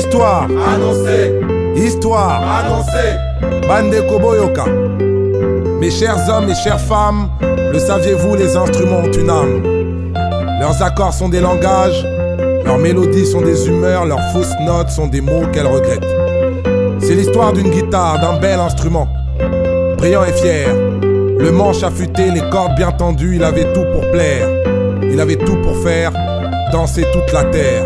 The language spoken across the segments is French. Histoire annoncée. Histoire annoncée. Bande Koboyoka. Mes chers hommes et chères femmes, le saviez-vous, les instruments ont une âme. Leurs accords sont des langages, leurs mélodies sont des humeurs, leurs fausses notes sont des mots qu'elles regrettent. C'est l'histoire d'une guitare, d'un bel instrument. Brillant et fier, le manche affûté, les cordes bien tendues, il avait tout pour plaire. Il avait tout pour faire danser toute la terre.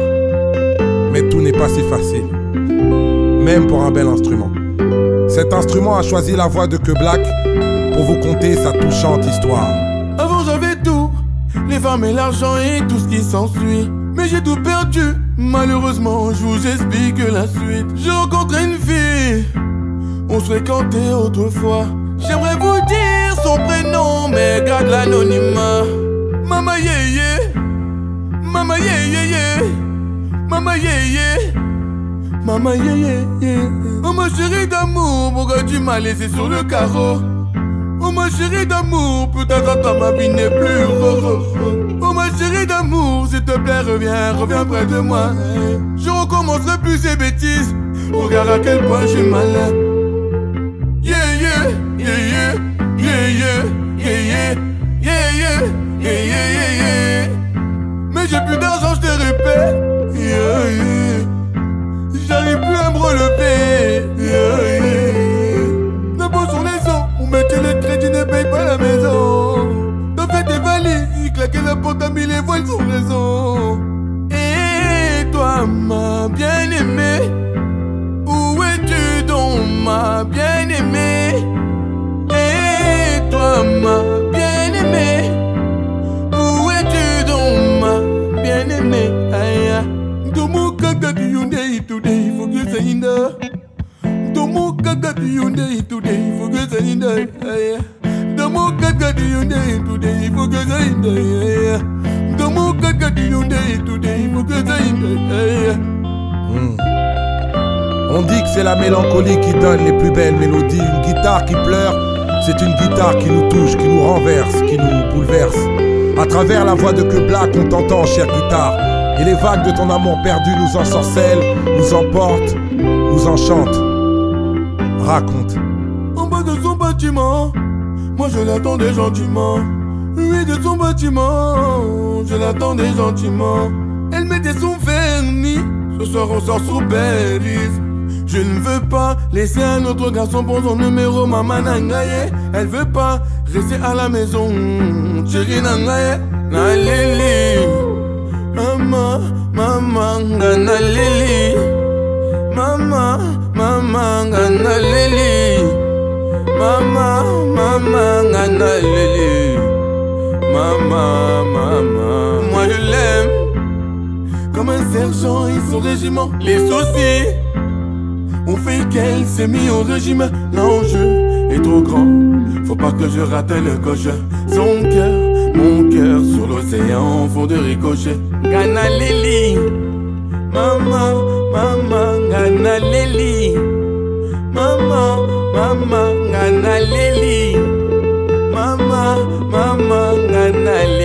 Mais tout n'est pas si facile, même pour un bel instrument. Cet instrument a choisi la voix de Keblack pour vous conter sa touchante histoire. Avant j'avais tout, les femmes et l'argent et tout ce qui s'ensuit. Mais j'ai tout perdu, malheureusement je vous explique la suite. J'ai rencontré une fille, on se fréquentait autrefois. J'aimerais vous dire son prénom mais garde l'anonymat. Mama yeah yeah, mama yeah yeah yeah, mama yeah yeah, mama yeah yeah yeah. Oh ma chérie d'amour, pourquoi tu m'as laissé sur le carreau? Oh ma chérie d'amour, peut-être à toi ma vie n'est plus rose. Chérie d'amour, s'il te plaît, reviens, reviens près de moi. Je recommencerai plus ces bêtises. Regarde à quel point je suis malin. Yeah, yeah, yeah, yeah, yeah, yeah, yeah, yeah, yeah, yeah, yeah, yeah. Mais j'ai plus d'argent, je te répète. Yeah, yeah. J'arrive plus à me relever. Yeah, yeah. D'impôts sur les eaux, on mettait le crédit, ne paye pas la maison. T'as fait des valises. Claquer la porte à mille voiles sans raison. Et toi ma bien-aimée, où es-tu donc ma bien-aimée? Et toi ma bien-aimée, où es-tu donc ma bien-aimée? Domo kaka du Hyundai today, faut que ça inda. Domo kaka du Hyundai today, faut que ça inda. Domo kaka du Hyundai today, faut que ça inda. On dit que c'est la mélancolie qui donne les plus belles mélodies. Une guitare qui pleure, c'est une guitare qui nous touche, qui nous renverse, qui nous bouleverse. À travers la voix de Keblack, on t'entend, chère guitare. Et les vagues de ton amour perdu nous ensorcellent, nous emportent, nous enchantent. Raconte. En bas de son bâtiment, moi je l'attendais gentiment. Oui, de son bâtiment, je l'attendais gentiment. Elle mettait son vernis, ce soir on sort sous Belize. Je ne veux pas laisser un autre garçon pour son numéro, maman nangaye. Elle veut pas rester à la maison, chérie nangaye. Naleli, maman, maman, naleli. Maman, maman, naleli. Maman, maman, naleli. Maman, maman, moi je l'aime comme un sergent et son régiment. Les soucis ont fait qu'elle s'est mise au régime. L'enjeu est trop grand, faut pas que je rate le coche. Son cœur, mon cœur sur l'océan, fond de ricochet. Gana Lili, maman, maman, Gana Lili, maman, maman, Gana Lili, maman, maman, maman.